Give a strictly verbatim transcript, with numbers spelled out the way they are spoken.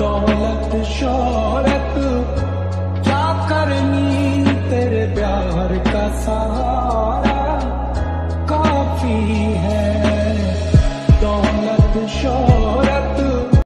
दौलत शोहरत क्या करनी तेरे प्यार का सहारा।